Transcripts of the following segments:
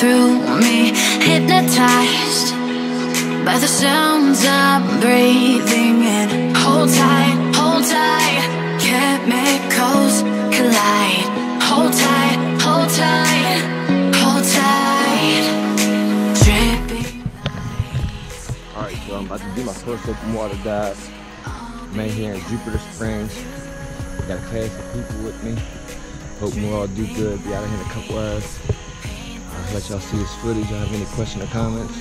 through me, hypnotized by the sounds I'm breathing in. Hold tight, chemicals collide. Hold tight, hold tight, hold tight. Dripping lights. Alright, so I'm about to do my first open water dive. I'm here in Juturna Springs. Got a class of people with me. Hoping we all do good. Be out of here in a couple hours. I'll let y'all see this footage. Y'all have any questions or comments?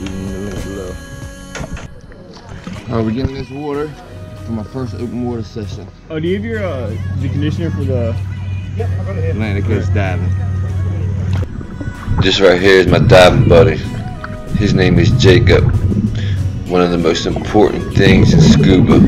Leave them in the link below. Alright, we're getting this water for my first open water session. Oh, do you have your conditioner for the Atlantic Coast diving? This right here is my diving buddy. His name is Jacob. One of the most important things in scuba.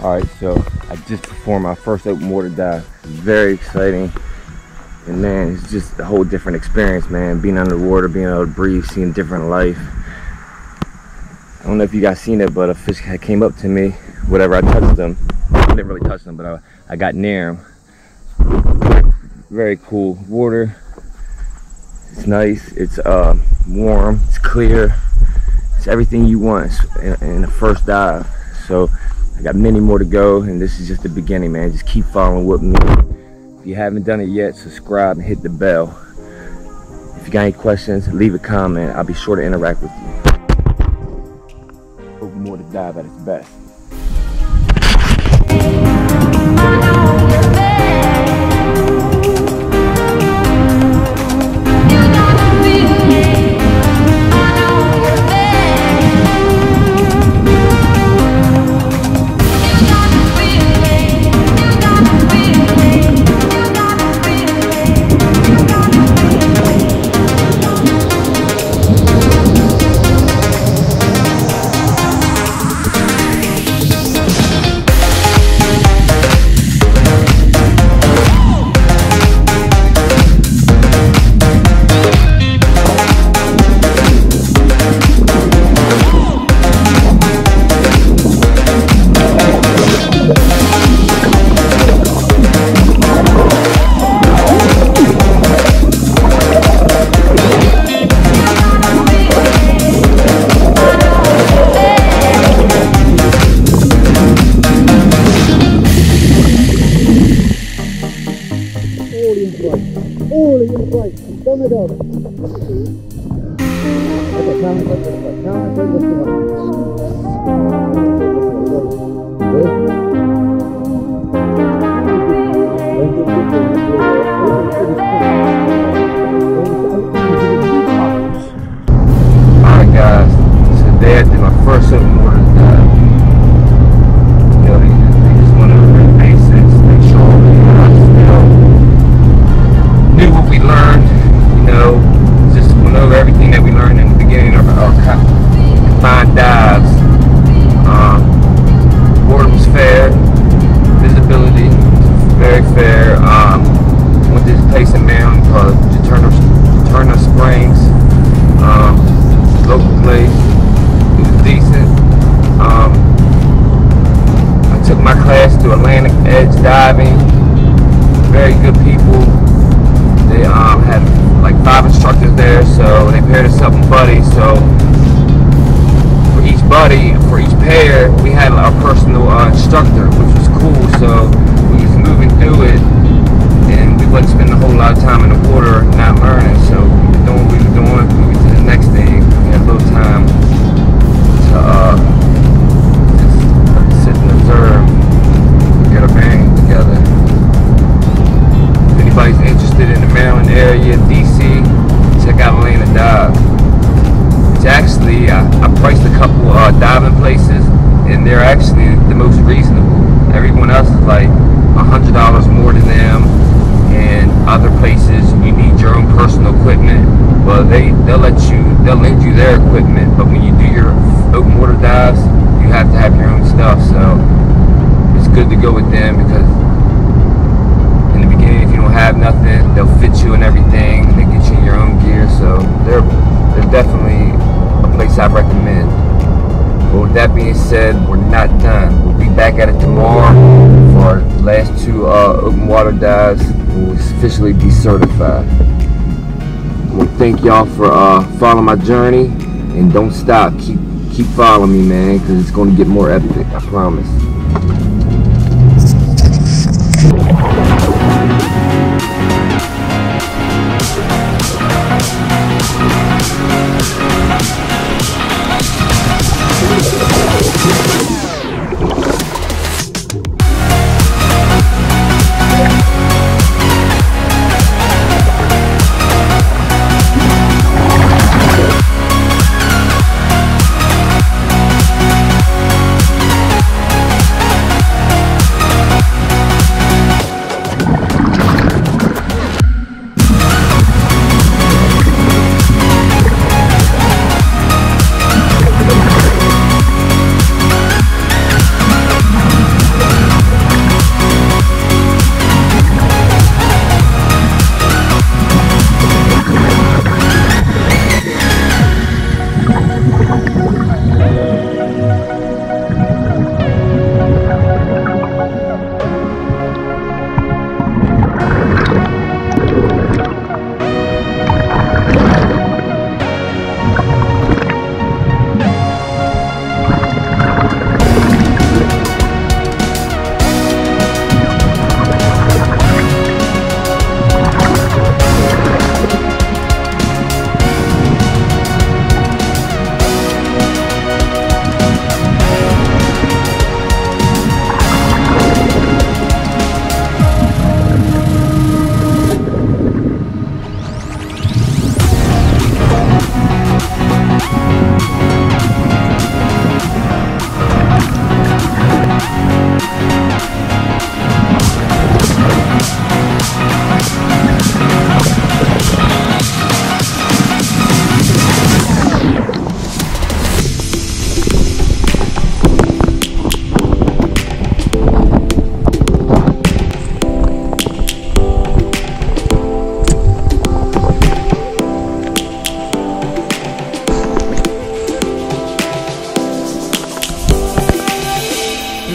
Alright, so I just performed my first open water dive. Very exciting. And man, it's just a whole different experience, man. Being underwater, being able to breathe, seeing different life. I don't know if you guys seen it, but a fish came up to me. Whatever, I touched them. I didn't really touch them, but I got near them. Very cool water. It's nice. It's warm. It's clear. It's everything you want in the first dive. So I got many more to go, and this is just the beginning, man. Just keep following with me. If you haven't done it yet, subscribe and hit the bell. If you got any questions, leave a comment. I'll be sure to interact with you. Open water dive at its best. Come on, alright guys, today I did my first open water dive. You know, they just want to bring basics, make sure we knew what we learned. Just went over everything that we learned in the beginning of our confined dives. Water was fair, visibility was very diving, very good people. They had like 5 instructors there, so they paired us up in buddies. So for each buddy, for each pair, we had our personal instructor, which was cool. So we was moving through it, and we wasn't spending a whole lot of time in the water not learning. So we were doing what we were doing. We went to the next thing. We had a little time to just sit and observe, get our bearings together. If anybody's interested in the Maryland area, DC, check out Elena Dive. It's actually, I priced a couple diving places, and they're actually the most reasonable. Everyone else is like $100 more than them, and other places you need your own personal equipment. Well, they'll lend you their equipment, but when you do your open water dives, you have to have your own stuff. So it's good to go with them, because in the beginning, if you don't have nothing, they'll fit you and everything, and they get you your own gear. So they're definitely a place I recommend. But with that being said, we're not done. We'll be back at it tomorrow for our last 2 open water dives. We'll officially be certified. I want to thank y'all for following my journey, and don't stop. Keep following me, man, because it's going to get more epic, I promise.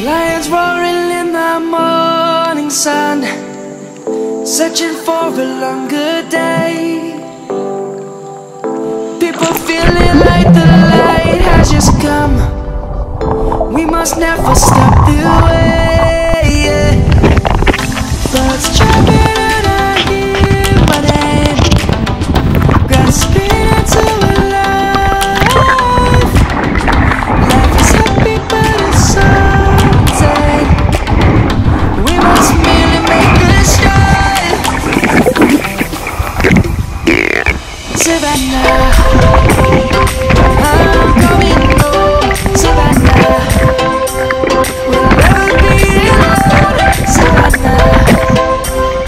Lions roaring in the morning sun, searching for a longer day. People feeling like the light has just come. We must never stop the way. Yeah. Birds chirping and I hear my name. Gotta spin into a life. Life is happy but it's so. Savannah, I'm coming home. Savannah, we'll never be alone. Savannah.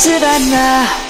Savannah.